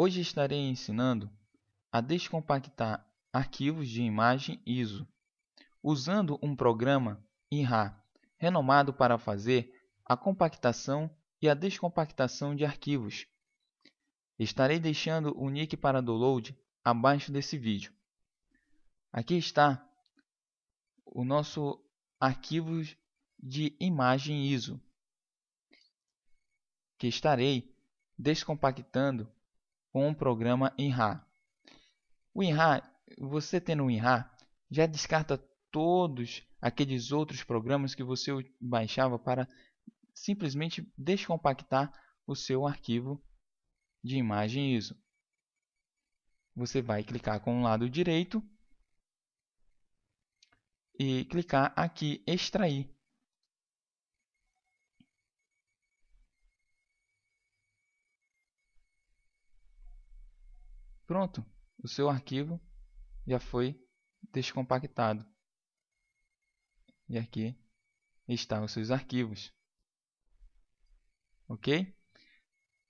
Hoje estarei ensinando a descompactar arquivos de imagem ISO, usando um programa WinRAR renomado para fazer a compactação e a descompactação de arquivos. Estarei deixando o link para download abaixo desse vídeo. Aqui está o nosso arquivo de imagem ISO, que estarei descompactando com um programa WinRAR. O WinRAR, você tendo o WinRAR, já descarta todos aqueles outros programas que você baixava para simplesmente descompactar o seu arquivo de imagem ISO. Você vai clicar com o lado direito e clicar aqui extrair. Pronto, o seu arquivo já foi descompactado. E aqui estão os seus arquivos. Ok?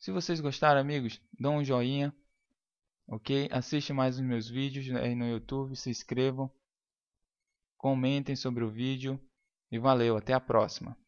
Se vocês gostaram, amigos, dão um joinha. Ok? Assistam mais os meus vídeos aí no YouTube, se inscrevam, comentem sobre o vídeo e valeu, até a próxima.